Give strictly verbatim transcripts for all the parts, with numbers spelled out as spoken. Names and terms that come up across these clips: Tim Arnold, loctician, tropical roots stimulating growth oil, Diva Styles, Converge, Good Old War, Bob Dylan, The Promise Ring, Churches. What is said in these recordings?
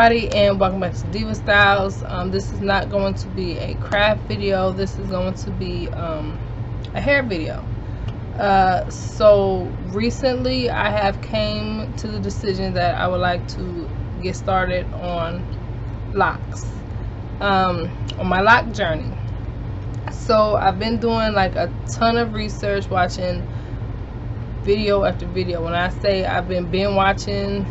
Everybody, and welcome back to Diva Styles. Um, this is not going to be a craft video. This is going to be um, a hair video. Uh, so recently I have came to the decision that I would like to get started on locks, um, on my lock journey. So I've been doing like a ton of research, watching video after video. When I say I've been binge watching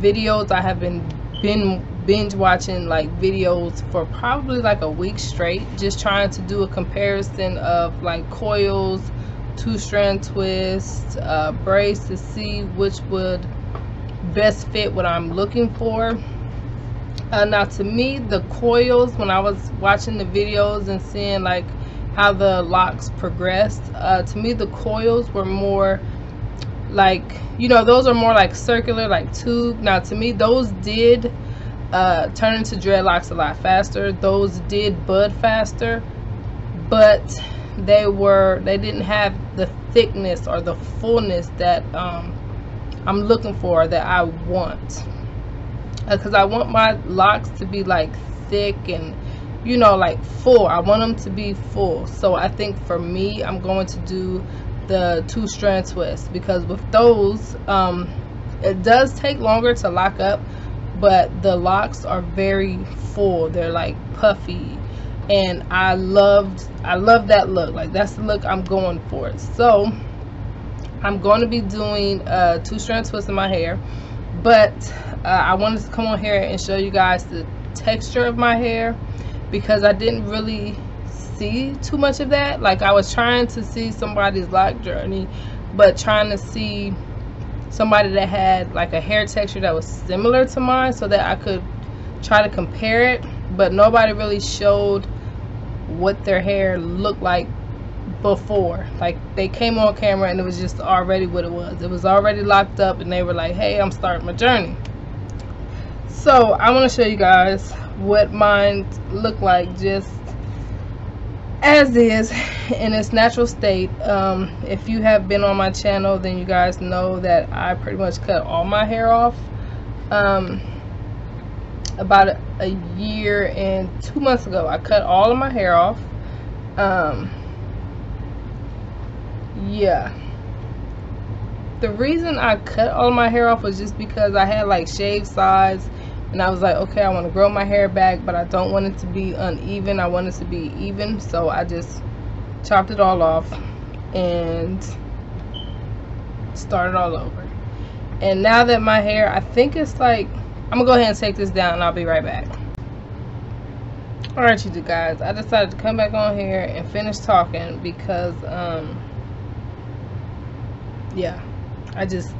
videos, I have been been binge watching like videos for probably like a week straight, just trying to do a comparison of like coils, two strand twists, uh, braids, to see which would best fit what I'm looking for. Uh, now to me, the coils, when I was watching the videos and seeing like how the locks progressed, uh, to me the coils were more like, you know, those are more like circular, like tube. Now to me, those did uh turn into dreadlocks a lot faster. Those did bud faster, but they were they didn't have the thickness or the fullness that um I'm looking for, that I want, because uh, I want my locks to be like thick and, you know, like full. I want them to be full. So I think for me, I'm going to do the two strand twist, because with those um it does take longer to lock up, but the locks are very full. They're like puffy, and I loved I love that look. Like, that's the look I'm going for. So I'm going to be doing a two strand twist in my hair, but uh, I wanted to come on here and show you guys the texture of my hair, because I didn't really see too much of that. Like, I was trying to see somebody's lock journey, but trying to see somebody that had like a hair texture that was similar to mine, so that I could try to compare it. But nobody really showed what their hair looked like before. Like, they came on camera and it was just already what it was. It was already locked up, and they were like, hey, I'm starting my journey. So I want to show you guys what mine looked like just as is, in its natural state. Um, if you have been on my channel, then you guys know that I pretty much cut all my hair off um, about a, a year and two months ago. I cut all of my hair off. Um, yeah, the reason I cut all of my hair off was just because I had like shaved sides, and I was like, okay, I want to grow my hair back, but I don't want it to be uneven. I want it to be even. So I just chopped it all off and started all over. And now that my hair, I think it's like, I'm going to go ahead and take this down, and I'll be right back. Alright, you guys, I decided to come back on here and finish talking, because, um, yeah, I just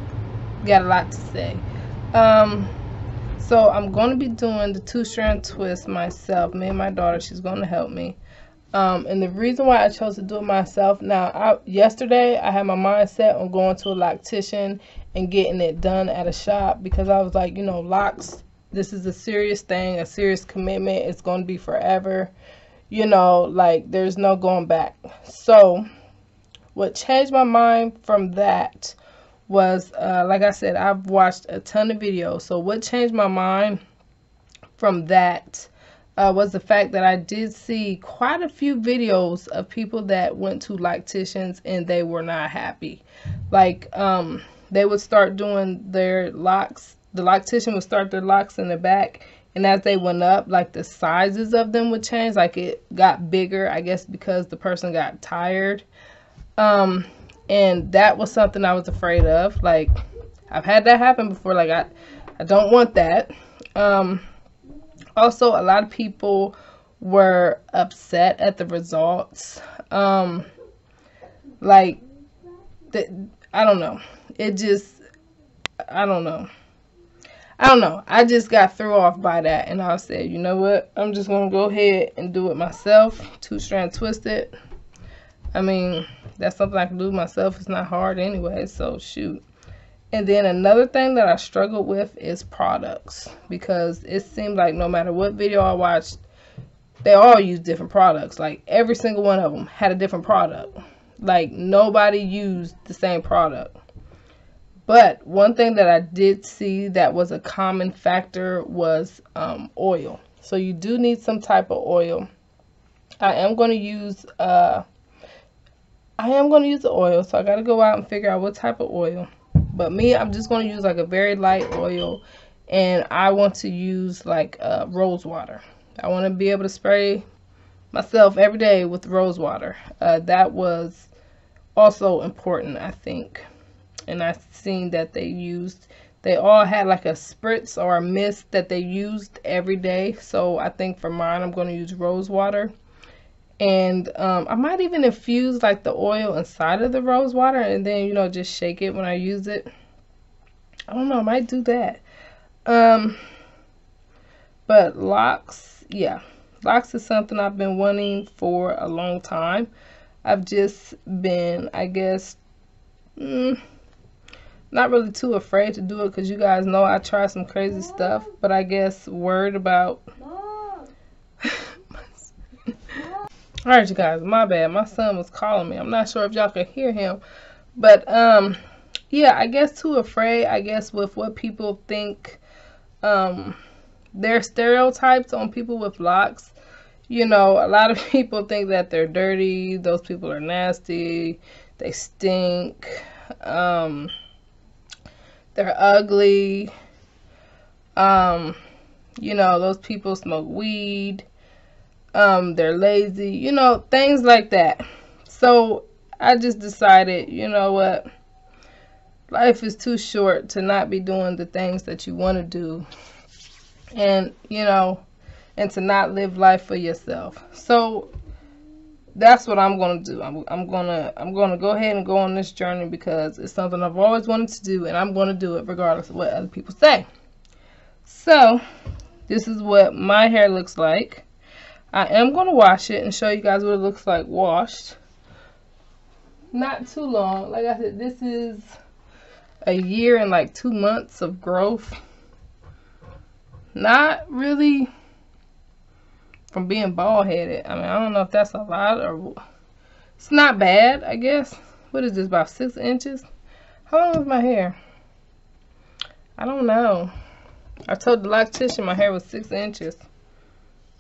got a lot to say. Um... So I'm going to be doing the two strand twist myself. Me and my daughter, she's going to help me. Um, and the reason why I chose to do it myself, now, I, yesterday I had my mind set on going to a loctician and getting it done at a shop, because I was like, you know, locks, this is a serious thing, a serious commitment. It's going to be forever. You know, like, there's no going back. So what changed my mind from that was, uh, like I said, I've watched a ton of videos. So what changed my mind from that uh, was the fact that I did see quite a few videos of people that went to locticians and they were not happy. Like, um, they would start doing their locks. The loctician would start their locks in the back, and as they went up, like, the sizes of them would change. Like, it got bigger, I guess, because the person got tired. Um... And that was something I was afraid of. Like, I've had that happen before. Like, I, I don't want that. Um, also, a lot of people were upset at the results. Um, like, the, I don't know. It just, I don't know. I don't know. I just got threw off by that. And I said, you know what? I'm just going to go ahead and do it myself. Two strand twisted. I mean, that's something I can do myself. It's not hard anyway, so shoot. And then another thing that I struggled with is products, because it seemed like no matter what video I watched, they all use different products. Like, every single one of them had a different product. Like, nobody used the same product. But one thing that I did see that was a common factor was um, oil. So you do need some type of oil. I am going to use uh, I am going to use the oil. So I got to go out and figure out what type of oil. But me, I'm just going to use like a very light oil. And I want to use like uh, rose water. I want to be able to spray myself every day with rose water. Uh, that was also important, I think. And I've seen that they used, they all had like a spritz or a mist that they used every day. So I think for mine, I'm going to use rose water. And um, I might even infuse like the oil inside of the rose water and then, you know, just shake it when I use it. I don't know, I might do that. Um, but locks, yeah, locks is something I've been wanting for a long time. I've just been, I guess, mm, not really too afraid to do it because you guys know I try some crazy stuff, but I guess worried about. All right, you guys, my bad. My son was calling me. I'm not sure if y'all could hear him, but, um, yeah, I guess too afraid, I guess, with what people think, um, their stereotypes on people with locks. You know, a lot of people think that they're dirty. Those people are nasty. They stink. Um, they're ugly. Um, you know, those people smoke weed. Um, they're lazy. You know, things like that. So I just decided, you know what? Life is too short to not be doing the things that you want to do. And, you know, and to not live life for yourself. So that's what I'm gonna do. I'm, I'm gonna I'm gonna go ahead and go on this journey because it's something I've always wanted to do, and I'm gonna do it regardless of what other people say. So this is what my hair looks like. I am gonna wash it and show you guys what it looks like washed. Not too long. Like I said, this is a year and like two months of growth. Not really from being bald headed. I mean, I don't know if that's a lot or it's not bad, I guess. What is this, about six inches? How long was my hair? I don't know. I told the loctician my hair was six inches.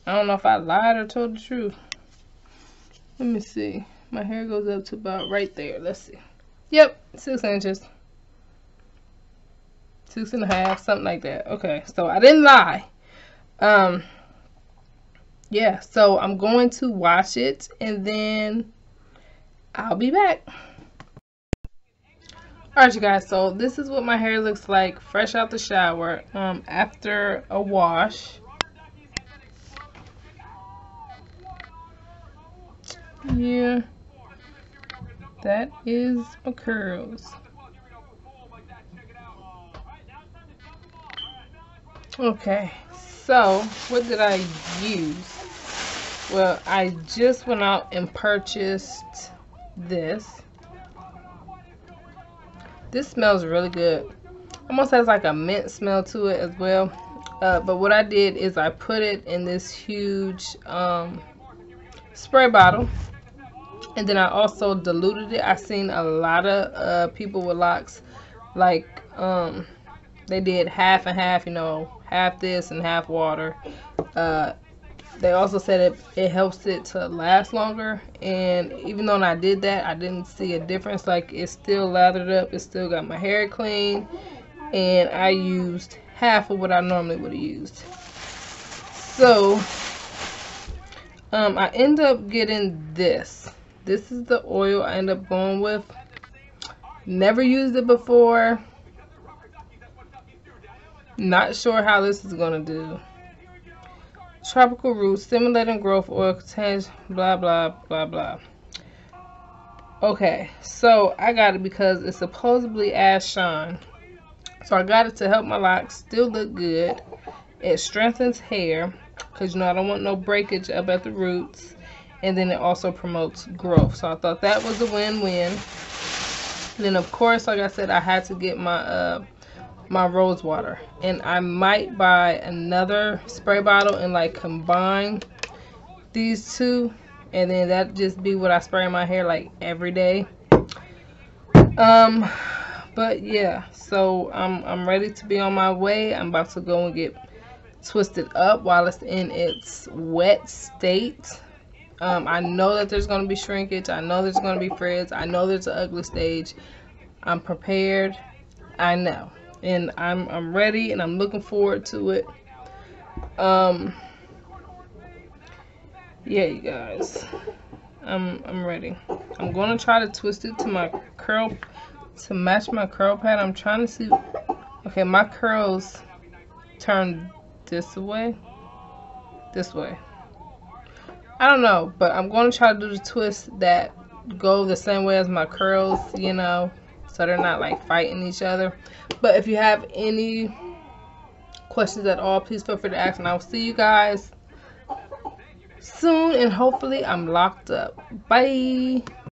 I don't know if I lied or told the truth. Let me see. My hair goes up to about right there. Let's see. Yep, six inches. Six and a half, something like that. Okay, so I didn't lie. Um Yeah, so I'm going to wash it and then I'll be back. Alright, you guys, so this is what my hair looks like fresh out the shower um, after a wash. Yeah, that is my curls. Okay, so what did I use? Well, I just went out and purchased this. This smells really good. Almost has like a mint smell to it as well. Uh, but what I did is I put it in this huge um, spray bottle. And then I also diluted it. I've seen a lot of uh, people with locks, like um, they did half and half, you know, half this and half water. Uh, They also said it, it helps it to last longer, and even though I did that, I didn't see a difference. Like, it's still lathered up, it still got my hair clean, and I used half of what I normally would have used. So um, I end up getting this. This is the oil I end up going with. Never used it before. Not sure how this is going to do. Tropical Roots Stimulating Growth Oil contains blah blah blah blah. Okay, so I got it because it's supposedly as shine. So I got it to help my locks still look good. It strengthens hair because, you know, I don't want no breakage up at the roots, and then it also promotes growth. So I thought that was a win-win. And then, of course, like I said, I had to get my uh my rose water, and I might buy another spray bottle and like combine these two, and then that just be what I spray in my hair like every day. Um But yeah, so I'm, I'm ready to be on my way. I'm about to go and get twisted up while it's in its wet state. Um, I know that there's going to be shrinkage. I know there's going to be frizz. I know there's an ugly stage. I'm prepared. I know. And I'm, I'm ready, and I'm looking forward to it. Um, yeah, you guys. I'm, I'm ready. I'm going to try to twist it to my curl, to match my curl pad. I'm trying to see. Okay, my curls turn this way. This way. I don't know, but I'm going to try to do the twists that go the same way as my curls, you know, so they're not like fighting each other. But if you have any questions at all, please feel free to ask, and I'll see you guys soon, and hopefully I'm locked up. Bye.